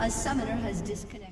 A summoner has disconnected.